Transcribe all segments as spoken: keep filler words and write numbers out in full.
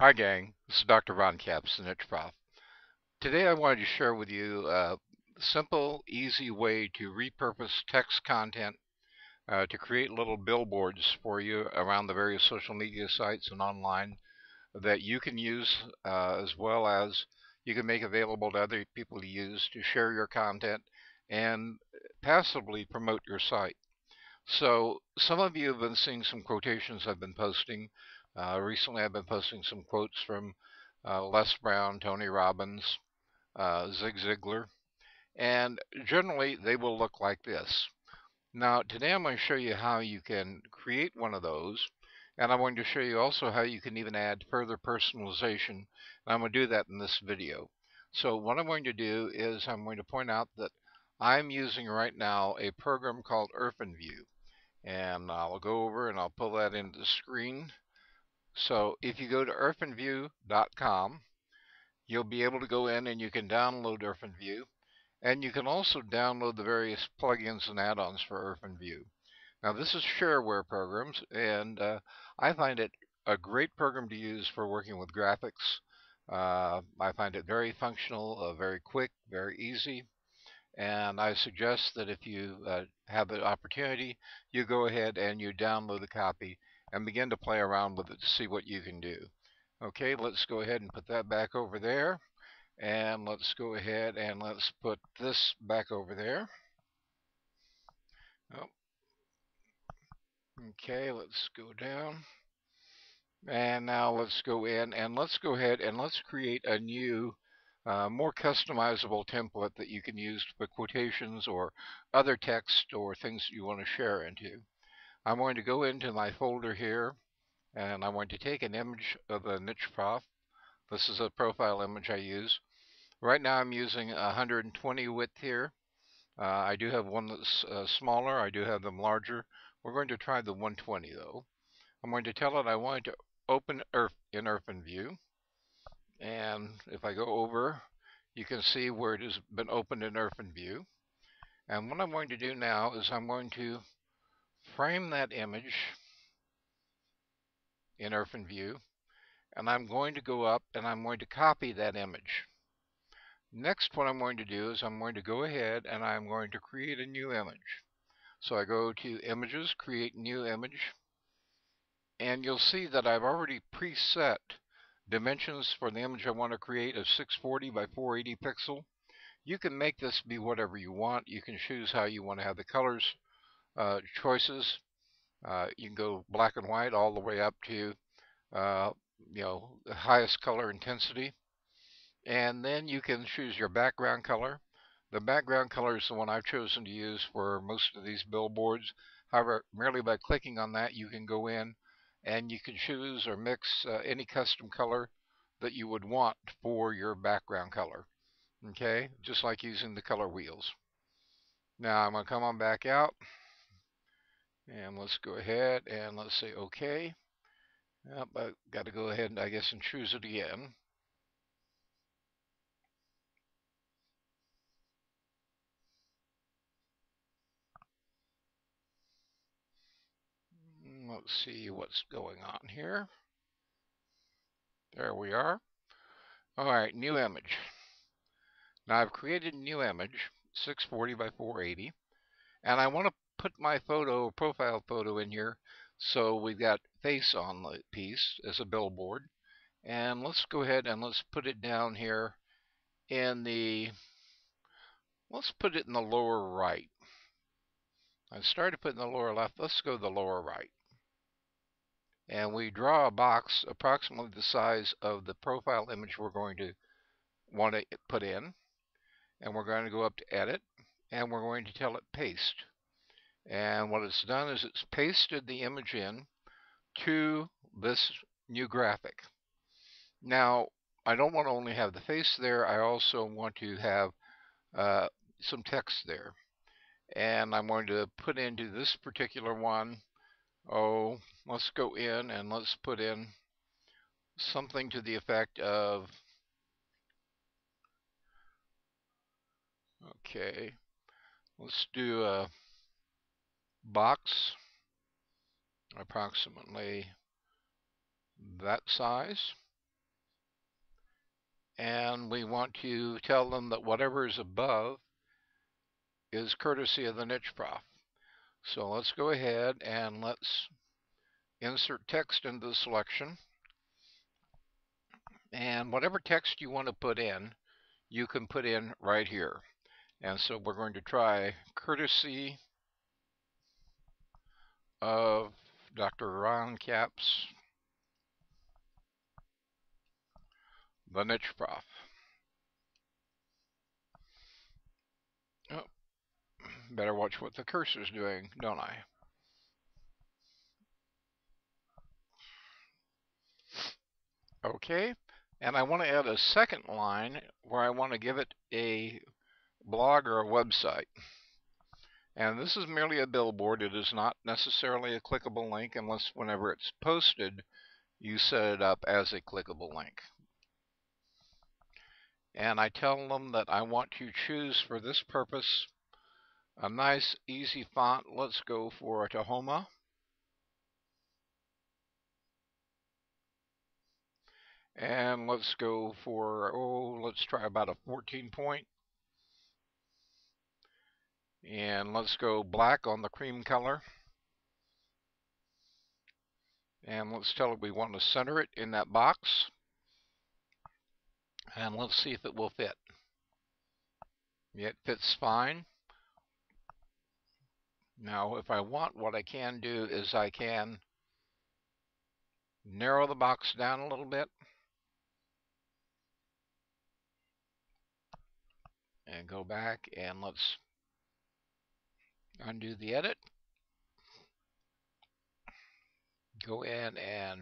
Hi, gang. This is Doctor Ron Capps, the Nicheprof. Today I wanted to share with you a simple, easy way to repurpose text content uh, to create little billboards for you around the various social media sites and online that you can use uh, as well as you can make available to other people to use to share your content and passively promote your site. So some of you have been seeing some quotations I've been posting. Uh, recently, I've been posting some quotes from uh, Les Brown, Tony Robbins, uh, Zig Ziglar, and generally they will look like this. Now, today I'm going to show you how you can create one of those, and I'm going to show you also how you can even add further personalization, and I'm going to do that in this video. So what I'm going to do is I'm going to point out that I'm using right now a program called IrfanView, and I'll go over and I'll pull that into the screen. So if you go to IrfanView dot com, you'll be able to go in and you can download IrfanView, and you can also download the various plugins and add-ons for IrfanView. Now this is shareware programs, and uh, I find it a great program to use for working with graphics. Uh, I find it very functional, uh, very quick, very easy, and I suggest that if you uh, have the opportunity, you go ahead and you download the copy and begin to play around with it to see what you can do. Okay, let's go ahead and put that back over there, and let's go ahead and let's put this back over there. Oh. Okay, let's go down, and now let's go in and let's go ahead and let's create a new uh, more customizable template that you can use for quotations or other text or things that you want to share into. I'm going to go into my folder here, and I'm going to take an image of the Nicheprof. This is a profile image I use. Right now I'm using one hundred twenty width here. Uh, I do have one that's uh, smaller. I do have them larger. We're going to try the one twenty though. I'm going to tell it I want it to open Irf in IrfanView. And if I go over, you can see where it has been opened in IrfanView. And what I'm going to do now is I'm going to frame that image in IrfanView, and I'm going to go up and I'm going to copy that image. Next, what I'm going to do is I'm going to go ahead and I'm going to create a new image. So I go to Images, Create New Image, and you'll see that I've already preset dimensions for the image I want to create of six forty by four eighty pixel. You can make this be whatever you want. You can choose how you want to have the colors Uh, choices. Uh, you can go black and white all the way up to uh, you know, the highest color intensity, and then you can choose your background color. The background color is the one I've chosen to use for most of these billboards. However, merely by clicking on that, you can go in and you can choose or mix uh, any custom color that you would want for your background color. Okay, just like using the color wheels. Now I'm going to come on back out, and let's go ahead and let's say OK. Yep, I've got to go ahead and I guess and choose it again. Let's see what's going on here. There we are. All right, new image. Now I've created a new image, six forty by four eighty, and I want to put my photo, profile photo in here, so we've got face on the piece as a billboard. And let's go ahead and let's put it down here in the, let's put it in the lower right. I started putting the lower left, let's go to the lower right. And we draw a box approximately the size of the profile image we're going to want to put in. And we're going to go up to Edit, and we're going to tell it Paste. And what it's done is it's pasted the image in to this new graphic. Now, I don't want to only have the face there. I also want to have uh, some text there. And I'm going to put into this particular one, oh, let's go in and let's put in something to the effect of, okay, let's do a box approximately that size, and we want to tell them that whatever is above is courtesy of the Nicheprof. So let's go ahead and let's insert text into the selection. And whatever text you want to put in, you can put in right here. And so we're going to try courtesy of Doctor Ron Capps, the Nicheprof. Oh, better watch what the cursor's doing, don't I? Okay, and I want to add a second line where I want to give it a blog or a website. And this is merely a billboard. It is not necessarily a clickable link unless whenever it's posted, you set it up as a clickable link. And I tell them that I want to choose for this purpose a nice, easy font. Let's go for a Tahoma. And let's go for, oh, let's try about a fourteen point. And let's go black on the cream color. And let's tell it we want to center it in that box. And let's see if it will fit. It fits fine. Now, if I want, what I can do is I can narrow the box down a little bit. And go back and let's undo the edit. Go in and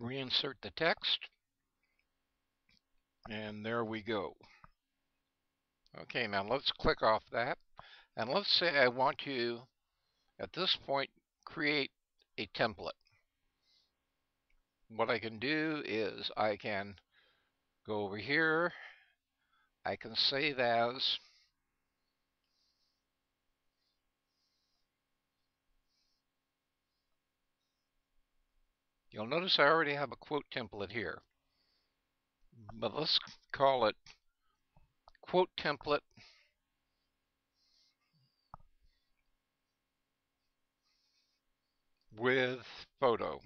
reinsert the text. And there we go. Okay, now let's click off that. And let's say I want to, at this point, create a template. What I can do is I can go over here. I can save as. You'll notice I already have a quote template here. But let's call it quote template with photo.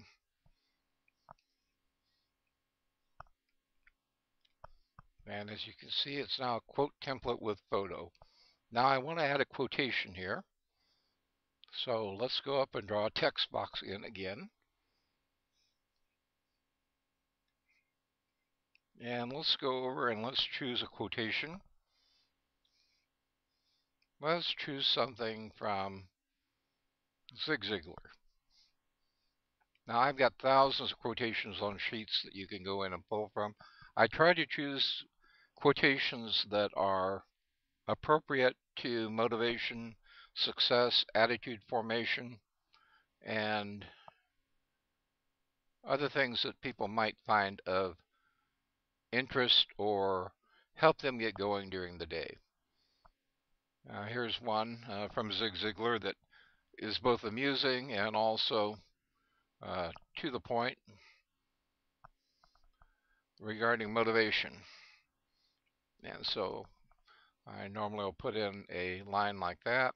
And as you can see, it's now a quote template with photo. Now I want to add a quotation here. So let's go up and draw a text box in again. And let's go over and let's choose a quotation. Let's choose something from Zig Ziglar. Now I've got thousands of quotations on sheets that you can go in and pull from. I try to choose quotations that are appropriate to motivation, success, attitude formation, and other things that people might find of interest or help them get going during the day. Uh, here's one uh, from Zig Ziglar that is both amusing and also uh, to the point regarding motivation. And so I normally will put in a line like that.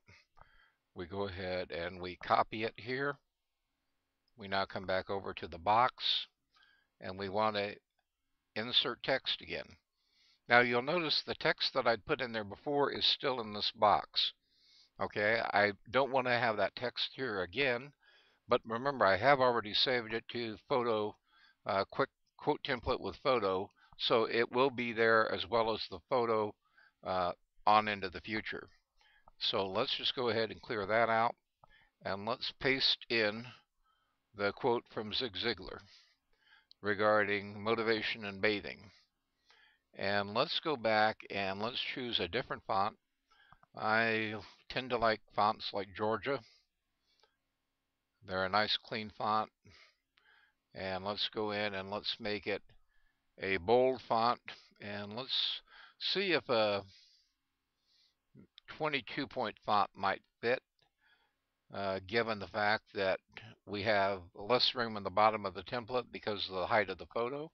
We go ahead and we copy it here. We now come back over to the box and we want to insert text again. Now you'll notice the text that I'd put in there before is still in this box. Okay, I don't want to have that text here again, but remember I have already saved it to photo, uh, quick quote template with photo, so it will be there as well as the photo uh, on into the future. So let's just go ahead and clear that out, and let's paste in the quote from Zig Ziglar regarding motivation and bathing. And let's go back and let's choose a different font. I tend to like fonts like Georgia. They're a nice clean font. And let's go in and let's make it a bold font, and let's see if a twenty-two point font might fit, uh, given the fact that we have less room in the bottom of the template because of the height of the photo.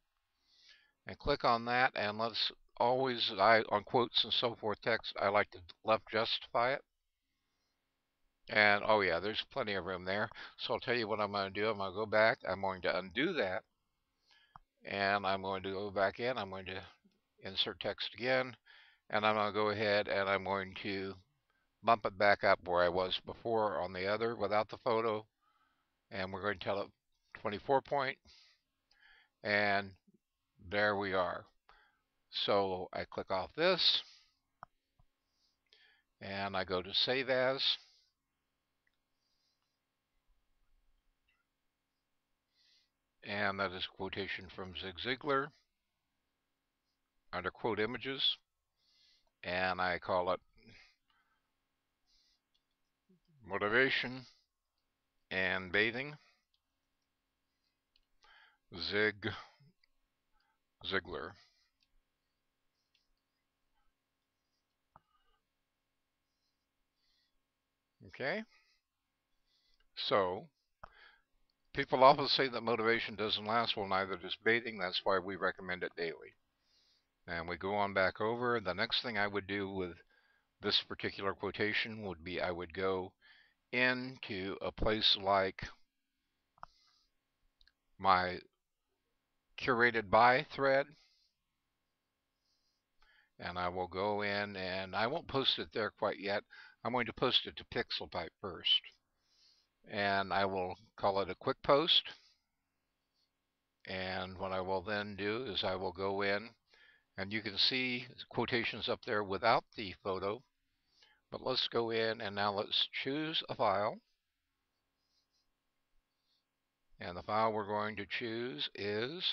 and click on that, and let's always, I on quotes and so forth text, I like to left justify it. And oh yeah, there's plenty of room there. So I'll tell you what I'm going to do. I'm going to go back, I'm going to undo that, and I'm going to go back in, I'm going to insert text again, and I'm going to go ahead and I'm going to bump it back up where I was before on the other without the photo, and we're going to tell it twenty-four point, and there we are. So I click off this and I go to save as, and that is a quotation from Zig Ziglar under quote images, and I call it motivation and bathing, Zig Ziglar. Okay, so people often say that motivation doesn't last. Well, neither does bathing. That's why we recommend it daily. And we go on back over. The next thing I would do with this particular quotation would be I would go into a place like my curated by thread, and I will go in, and I won't post it there quite yet. I'm going to post it to PixelPipe first, and I will call it a quick post. And what I will then do is I will go in, and you can see quotations up there without the photo, but let's go in, and now let's choose a file, and the file we're going to choose is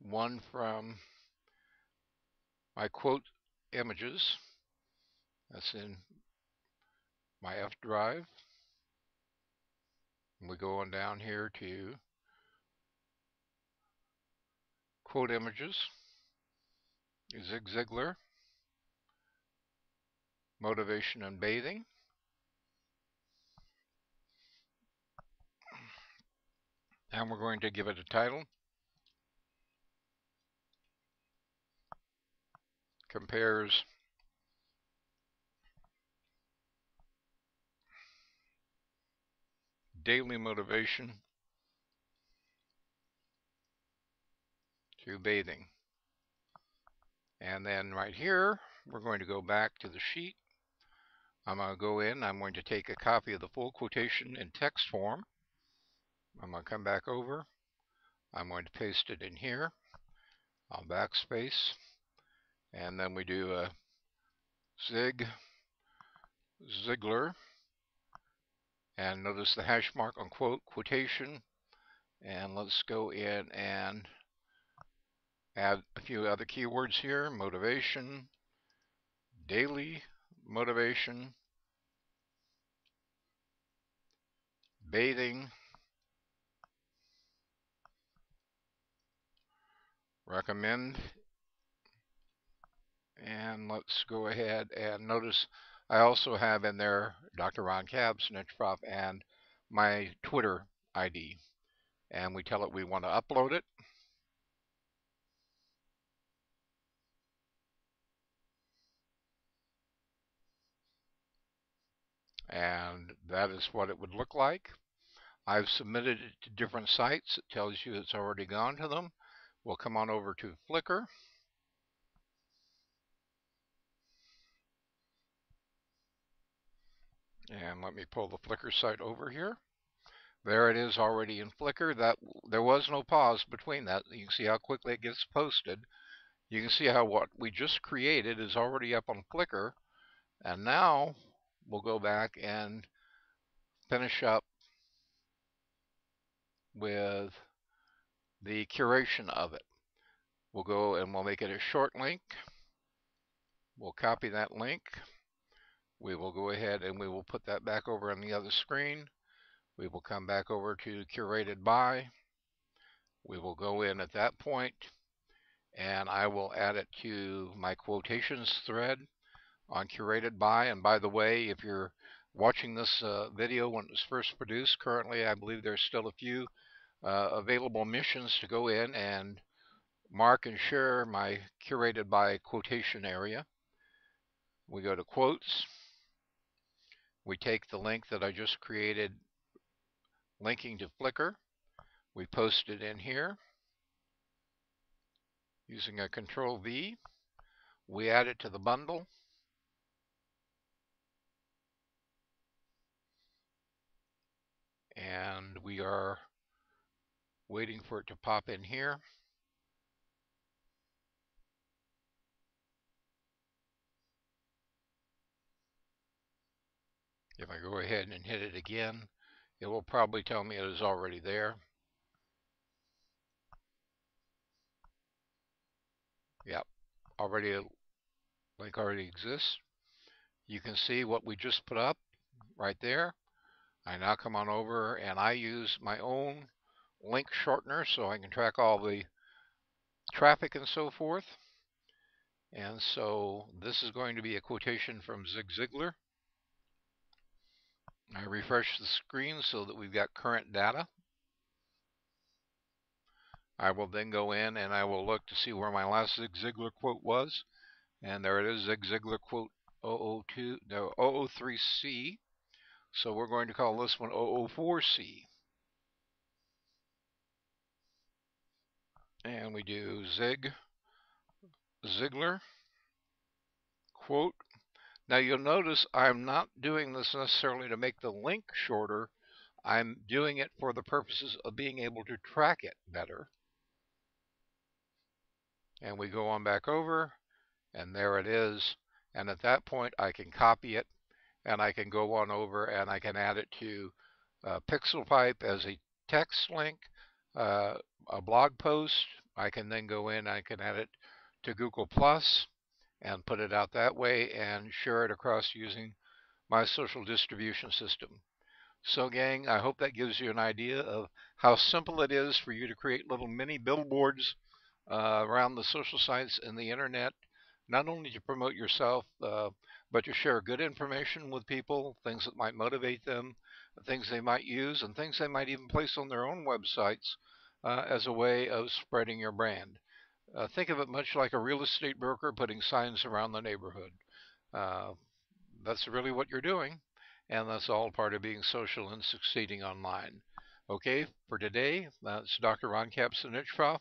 one from my quote images. That's in my F drive. And we go on down here to quote images, Zig Ziglar, motivation and bathing. And we're going to give it a title, compares daily motivation to bathing. And then right here, we're going to go back to the sheet. I'm going to go in, I'm going to take a copy of the full quotation in text form. I'm going to come back over. I'm going to paste it in here. I'll backspace. And then we do a Zig Ziglar. And notice the hash mark on quote, quotation. And let's go in and add a few other keywords here. Motivation, daily motivation, bathing, recommend. And let's go ahead and notice I also have in there Doctor Ron Capps, Nicheprof, and my Twitter I D. And we tell it we want to upload it. And that is what it would look like. I've submitted it to different sites. It tells you it's already gone to them. We'll come on over to Flickr. And let me pull the Flickr site over here. There it is already in Flickr. That there was no pause between that. You can see how quickly it gets posted. You can see how what we just created is already up on Flickr. And now we'll go back and finish up with the curation of it. We'll go and we'll make it a short link. We'll copy that link. We will go ahead and we will put that back over on the other screen. We will come back over to curated by. We will go in at that point, and I will add it to my quotations thread on curated by. And by the way, if you're watching this uh, video when it was first produced, currently I believe there's still a few uh, available missions to go in and mark and share my curated by quotation area. We go to quotes. We take the link that I just created linking to Flickr. We post it in here using a control V. We add it to the bundle. And we are waiting for it to pop in here. If I go ahead and hit it again, it will probably tell me it is already there. Yep, already a link already exists. You can see what we just put up right there. I now come on over and I use my own link shortener so I can track all the traffic and so forth. And so this is going to be a quotation from Zig Ziglar. I refresh the screen so that we've got current data. I will then go in and I will look to see where my last Zig Ziglar quote was. And there it is, Zig Ziglar quote zero zero two, no, zero zero three C. So we're going to call this one zero zero four C. And we do Zig Ziglar quote. Now you'll notice I'm not doing this necessarily to make the link shorter. I'm doing it for the purposes of being able to track it better. And we go on back over, and there it is. And at that point, I can copy it, and I can go on over, and I can add it to uh, PixelPipe as a text link, uh, a blog post. I can then go in, I can add it to Google Plus and put it out that way and share it across using my social distribution system. So gang, I hope that gives you an idea of how simple it is for you to create little mini billboards uh, around the social sites and the internet, not only to promote yourself, uh, but to share good information with people, things that might motivate them, things they might use, and things they might even place on their own websites uh, as a way of spreading your brand. Uh, think of it much like a real estate broker putting signs around the neighborhood. Uh, that's really what you're doing, and that's all part of being social and succeeding online. Okay, for today, that's Doctor Ron Capps and Nicheprof,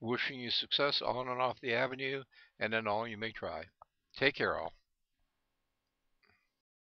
wishing you success on and off the avenue and in all you may try. Take care, all.